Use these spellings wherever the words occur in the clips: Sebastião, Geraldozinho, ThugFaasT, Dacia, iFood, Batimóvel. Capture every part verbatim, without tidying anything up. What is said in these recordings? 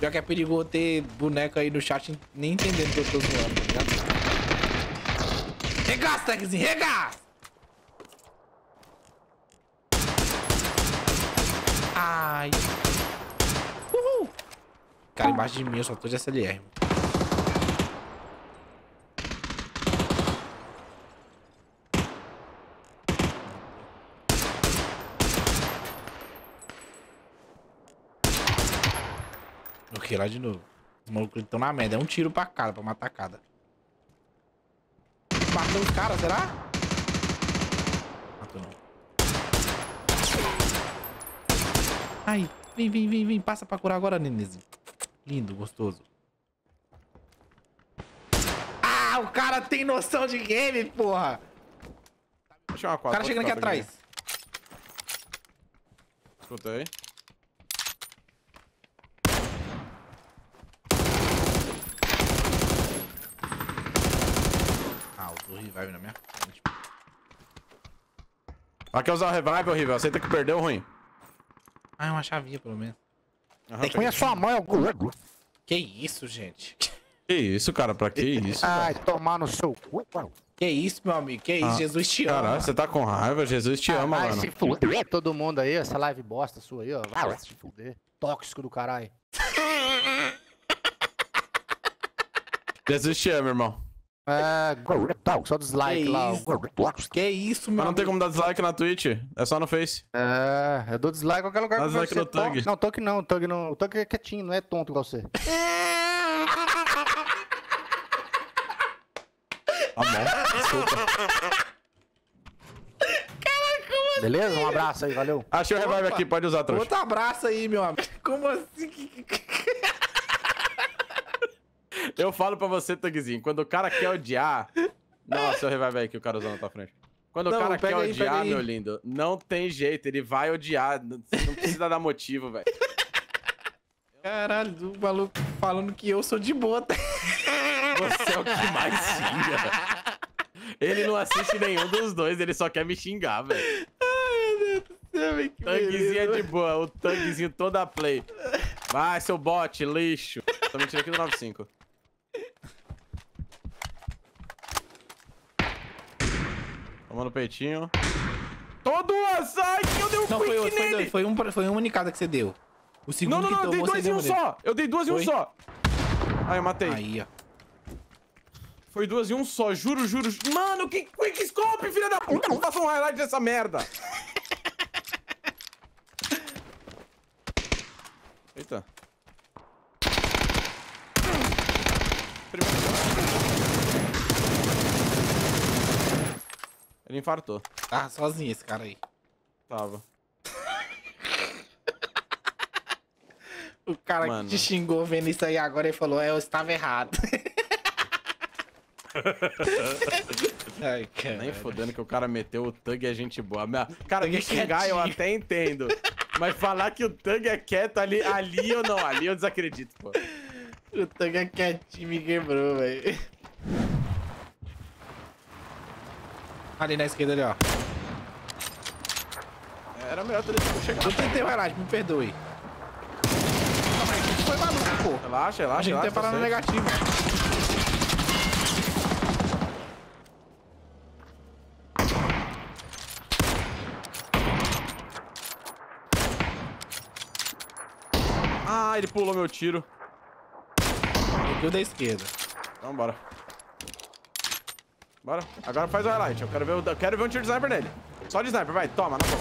Pior que é perigoso ter boneco aí no chat nem entendendo que eu tô zoando, tá ligado? Regaça, Tagzinho, regaça! Ai! Uhul! Cara, embaixo de mim eu só tô de S L R. Ok, lá de novo. Os malucos estão na merda. É um tiro pra cada, pra matar cada. Matou o cara, será? Matou não. Ai, vem, vem, vem, vem. Passa pra curar agora, nenenzinho. Lindo, gostoso. Ah, o cara tem noção de game, porra. Uma quadra, o cara chegando aqui atrás. Escutei. Revive na minha frente. Ah, quer usar o revive, horrível? Aceita que perdeu, ruim. Ah, é uma chavinha, pelo menos. Uhum, tem que conhecer sua mãe, algum... Que isso, gente? Que isso, cara? Pra que isso? Ai, cara, tomar no seu cu. Que isso, meu amigo? Que isso? Ah, Jesus te ama. Caralho, você tá com raiva? Jesus te ah, ama, mano. Se fuder todo mundo aí, essa live bosta sua aí, ó. Vai se fuder. Tóxico do caralho. Jesus te ama, irmão. É, só dislike que lá. Isso? Que isso, mano? Mas não tem como dar dislike na Twitch, é só no Face. É, eu dou dislike em qualquer lugar. Dá dislike no Thug. Não, Thug não, Thug não. O Thug é quietinho, não é tonto igual você. Tá bom, desculpa. Caraca, mano. Beleza? Um abraço aí, valeu. Achei o revive aqui, pode usar, trouxa. Outro abraço aí, meu amigo. Como assim? Eu falo pra você, Thugzinho, quando o cara quer odiar... Nossa, o revive aí que o cara usou na tua frente. Quando não, o cara quer aí, odiar, meu lindo, não tem jeito, ele vai odiar. Não precisa dar motivo, velho. Caralho, o maluco falando que eu sou de boa. Você é o que mais xinga, velho. Ele não assiste nenhum dos dois, ele só quer me xingar, velho. Ai, meu Deus do céu, velho. Thugzinho é de boa, o Thugzinho toda play. Vai, seu bot, lixo. Tô mentindo aqui do nove cinco. Tomando o peitinho. Todo azar que eu dei um não, quick foi outro, nele. Foi, dois, foi, um, foi uma unicada que você deu. O segundo não, não, não, eu dei dois e um só. Eu dei duas e um só. Aí, eu matei. Aí, ó. Foi duas e um só, juro, juro. Mano, que quick scope, filha da puta. Não faça um highlight dessa merda. Eita. Ele infartou. Tá sozinho esse cara aí. Tava. O cara, mano, que te xingou vendo isso aí agora, ele falou, é, eu estava errado. Ai, cara. Nem fodendo que o cara meteu o Thug é gente boa. Cara, me xingar eu até entendo. Mas falar que o Thug é quieto ali, ali eu não, ali eu desacredito, pô. O Thug é quietinho, me quebrou, velho. Ali na esquerda ali, ó. Era melhor ter deixado chegar. Eu tentei o relax, me perdoe. Foi maluco, pô. Relaxa, relaxa, relaxa. A gente tá falando negativo. Ah, ele pulou meu tiro. Eu da esquerda. Então bora. Bora. Agora faz o highlight. Eu quero ver, o... eu quero ver um tiro de sniper nele. Só de sniper, vai. Toma, na boa.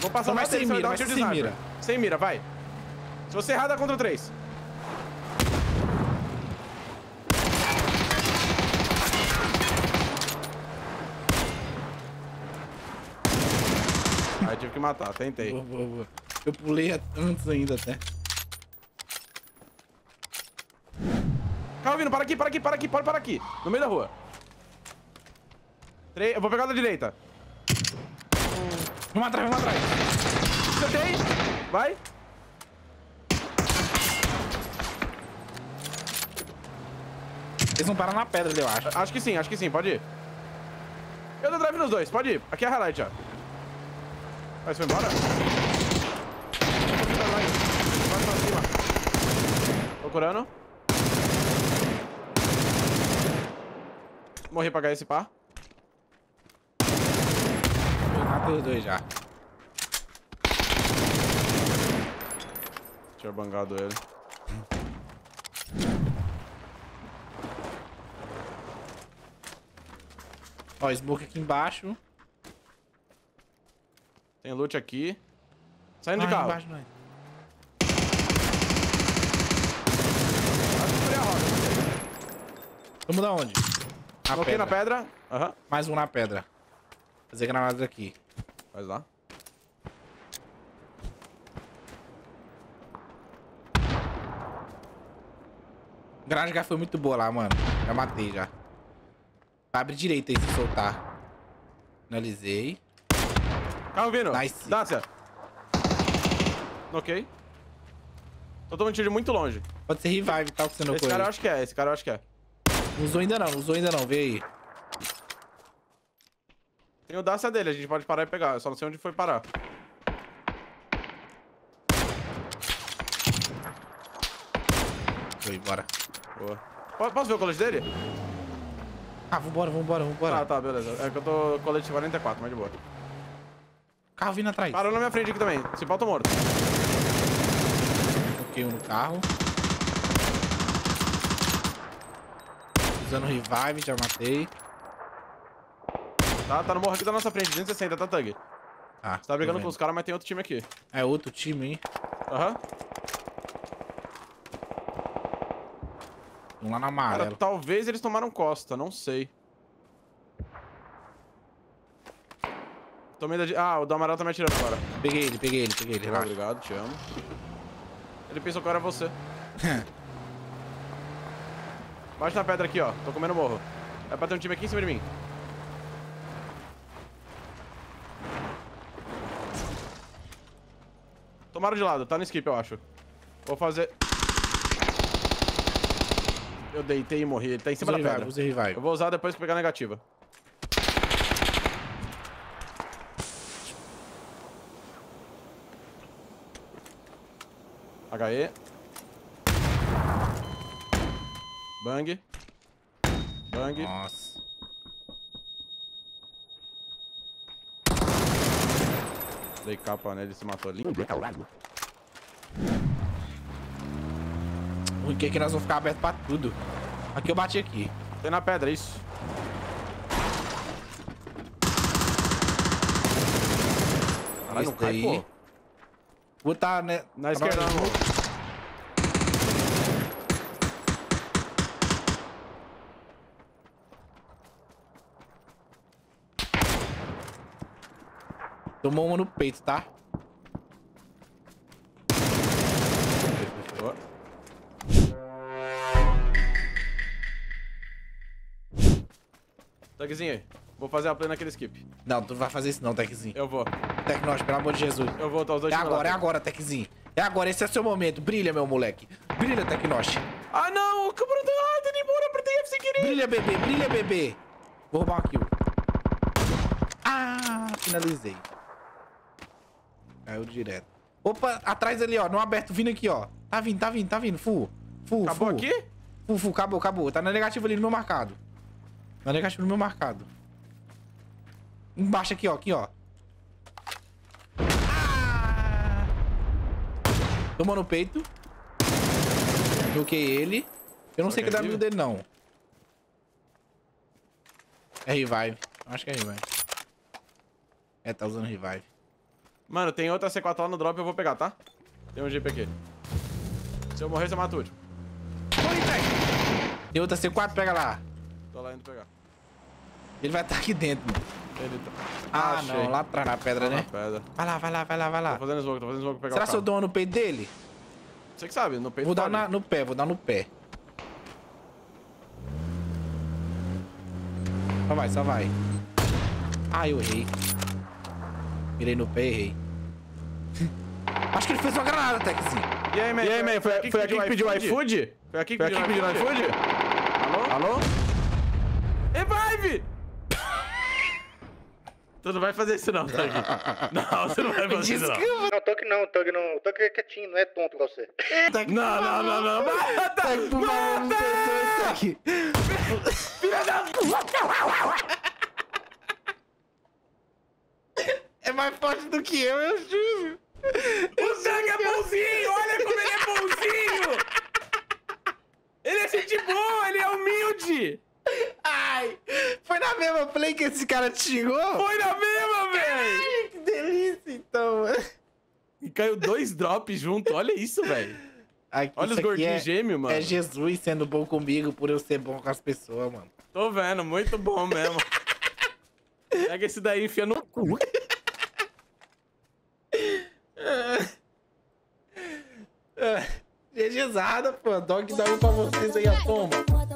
Vou passar mais dele, mira, vai dar um tiro de sniper. Mira. Sem mira, vai. Se você errar, dá contra o três. Aí tive que matar, tentei. Boa, boa, boa. Eu pulei antes ainda até. Calvino, para aqui, para aqui, para aqui, pode para aqui. No meio da rua. Três, eu vou pegar da direita. Vamos atrás, vamos atrás. Acertei. Vai. Eles não param na pedra, eu acho. Acho que sim, acho que sim, pode ir. Eu dou drive nos dois, pode ir. Aqui é a highlight, ó. Vai, você foi embora? Vai pra cima. Procurando. Morri pra cá esse par. Matei os dois já. Tinha bangado ele. Ó, smoke aqui embaixo. Tem loot aqui. Saindo não, de carro. Embaixo, não é. Vamos da onde? Na pedra. na pedra. Uhum. Mais um na pedra. Fazer granada aqui. Faz lá. A granada já foi muito boa lá, mano. Já matei já. Abre direita aí se soltar. Finalizei. Carro vindo. Nice. Dança. Ok. Tô tomando tiro de muito longe. Pode ser revive, tá? Você não esse cara eu acho que é, esse cara eu acho que é. Não usou ainda não, não usou ainda não, vê aí. Tem o Dacia dele, a gente pode parar e pegar. Eu só não sei onde foi parar. Foi, bora. Boa. Posso ver o colete dele? Ah, vambora, vambora, vambora. Ah, tá, beleza. É que eu tô colete quarenta e quatro, mas de boa. Carro vindo atrás. Parou na minha frente aqui também. Se pau, tô morto. Coloquei um no carro. Usando revive, já matei. Tá, tá no morro aqui da nossa frente, duzentos e sessenta, tá, Thug? Ah, você tá brigando com os caras, mas tem outro time aqui. É outro time, hein? Aham. Uhum. Vamos lá na amarela. Cara, talvez eles tomaram costa, não sei. Tomei da... Ah, o do amarelo tá me atirando agora. Peguei ele, peguei ele, peguei ele. Ah, obrigado, te amo. Ele pensou que era você. Bate na pedra aqui, ó. Tô comendo morro. É pra ter um time aqui em cima de mim. Tomaram de lado. Tá no skip, eu acho. Vou fazer... Eu deitei e morri. Ele tá em cima da pedra. Eu vou usar depois que pegar a negativa. H E. Bang. Bang. Nossa. Dei capa nele, se matou ali. O que é que nós vamos ficar abertos pra tudo? Aqui eu bati aqui. Tem na pedra, isso. Caralho, não cai, pô. Vou tá, né? Na esquerda, amor. Tomou uma no peito, tá? Teczinho, vou fazer a play naquele skip. Não, tu não vai fazer isso não, Teczinho. Eu vou. Tecnóis, pelo amor de Jesus. Eu vou, tá os dois. É agora, é agora, Teczinho. É agora, esse é seu momento. Brilha, meu moleque. Brilha, Tecnóis. Ah, não! O cabrão tá errado, ele embora, apertei F sem querer. Brilha, bebê, brilha, bebê. Vou roubar uma kill. Ah, finalizei. Caiu direto. Opa, atrás ali, ó. Não aberto, vindo aqui, ó. Tá vindo, tá vindo, tá vindo. Full, full, acabou full. Aqui? Full, full, acabou, acabou. Tá na negativa ali, no meu marcado. Na negativa, no meu marcado. Embaixo aqui, ó. Aqui, ó. Ah! Tomou no peito. Joguei ele. Eu não sei que dá amigo dele, não. É revive. Acho que é revive. É, tá usando revive. Mano, tem outra C quatro lá no drop, eu vou pegar, tá? Tem um Jeep aqui. Se eu morrer, você mata o último. Tem outra C quatro, pega lá. Tô lá indo pegar. Ele vai estar tá aqui dentro, mano. Ele tá... Ah, ah não, lá atrás na pedra, lá né? Na pedra. Vai lá, vai lá, vai lá, vai lá. Tô fazendo jogo, tô fazendo jogo pra pegar. Será que eu dou no peito dele? Você que sabe, no peito. Vou dar na, no pé, vou dar no pé. Só vai, só vai. Ah, eu errei. Mirei no pé e errei. Acho que ele fez uma granada, Teczinho. E aí, man? E aí, man? Foi aqui que pediu o iFood? Foi aqui que pediu o iFood? Alô? Alô? Revive! Tu não vai fazer isso não, Thug. Não, você não vai fazer isso não. Não, Thug não, Thug não. Thug é quietinho, não é tonto igual você. Não, não, não, não. Mata! Mata! Filha da puta! É mais forte do que eu, eu juro. O Thug é bonzinho, olha como ele é bonzinho! Ele é gente boa, ele é humilde! Ai, foi na mesma play que esse cara te xingou? Foi na mesma, velho! Ai, que delícia, então, mano. E caiu dois drops junto, olha isso, velho. Olha os gordinhos é, gêmeos, mano. É Jesus sendo bom comigo por eu ser bom com as pessoas, mano. Tô vendo, muito bom mesmo. Pega esse daí e enfia no cu. GGzada, pô. Dog dá um pra vocês aí, ó, toma.